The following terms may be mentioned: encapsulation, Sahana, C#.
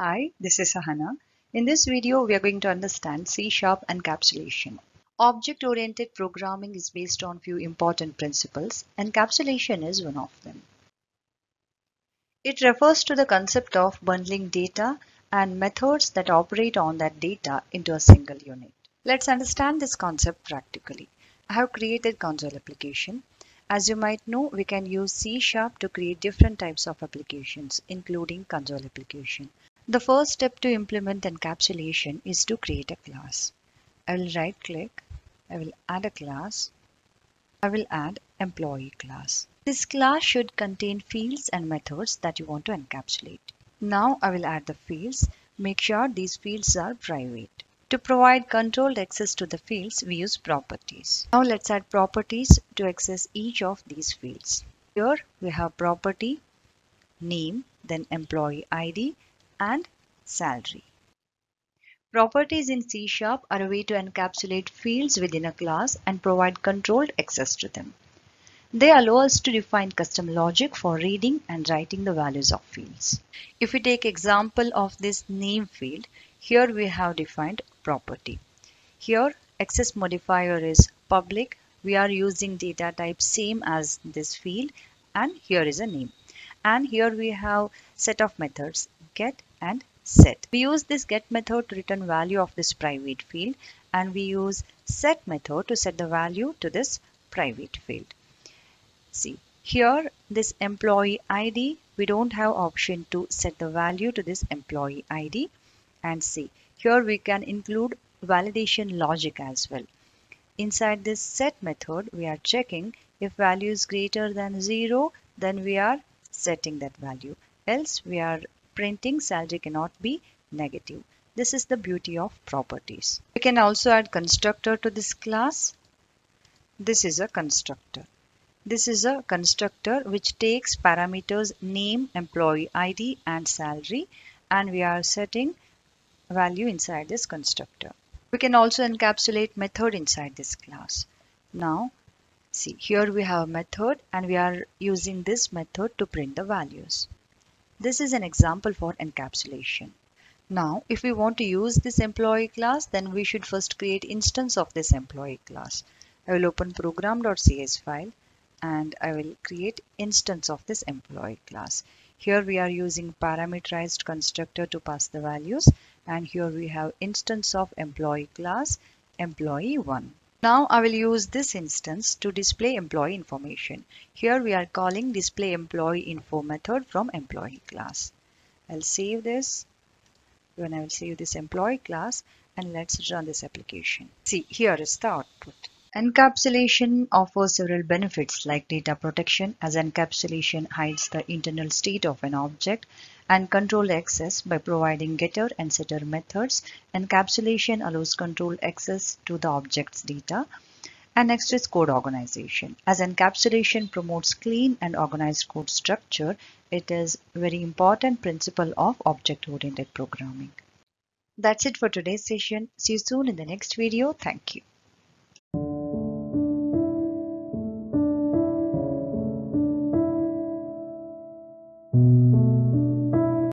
Hi, this is Sahana. In this video, we are going to understand C# encapsulation. Object-oriented programming is based on few important principles. Encapsulation is one of them. It refers to the concept of bundling data and methods that operate on that data into a single unit. Let's understand this concept practically. I have created console application. As you might know, we can use C# to create different types of applications, including console application. The first step to implement encapsulation is to create a class. I will right-click. I will add a class. I will add employee class. This class should contain fields and methods that you want to encapsulate. Now I will add the fields. Make sure these fields are private. To provide controlled access to the fields, we use properties. Now let's add properties to access each of these fields. Here we have property, name, then employee ID and salary. Properties in C# are a way to encapsulate fields within a class and provide controlled access to them. They allow us to define custom logic for reading and writing the values of fields. If we take example of this name field, here we have defined property. Here access modifier is public. We are using data type same as this field, and here is a name. And here we have set of methods, get and set. We use this get method to return value of this private field, and we use set method to set the value to this private field. See, here this employee ID, we don't have option to set the value to this employee ID. And see, here we can include validation logic as well. Inside this set method, we are checking if value is greater than 0, then we are setting that value. Else we are printing salary cannot be negative. This is the beauty of properties. We can also add constructor to this class. This is a constructor. This is a constructor which takes parameters name, employee ID and salary, and we are setting value inside this constructor. We can also encapsulate method inside this class. Now see, here we have a method and we are using this method to print the values. This is an example for encapsulation. Now if we want to use this employee class, then we should first create instance of this employee class. I will open program.cs file. And I will create instance of this employee class. Here we are using parameterized constructor to pass the values, and here we have instance of employee class employee1. Now I will use this instance to display employee information. Here we are calling display employee info method from employee class. I'll save this. When I will save this employee class, and let's run this application. See, here is the output. Encapsulation offers several benefits like data protection, as encapsulation hides the internal state of an object, and controlled access by providing getter and setter methods. Encapsulation allows controlled access to the object's data. And next is code organization. As encapsulation promotes clean and organized code structure, it is a very important principle of object-oriented programming. That's it for today's session. See you soon in the next video. Thank you.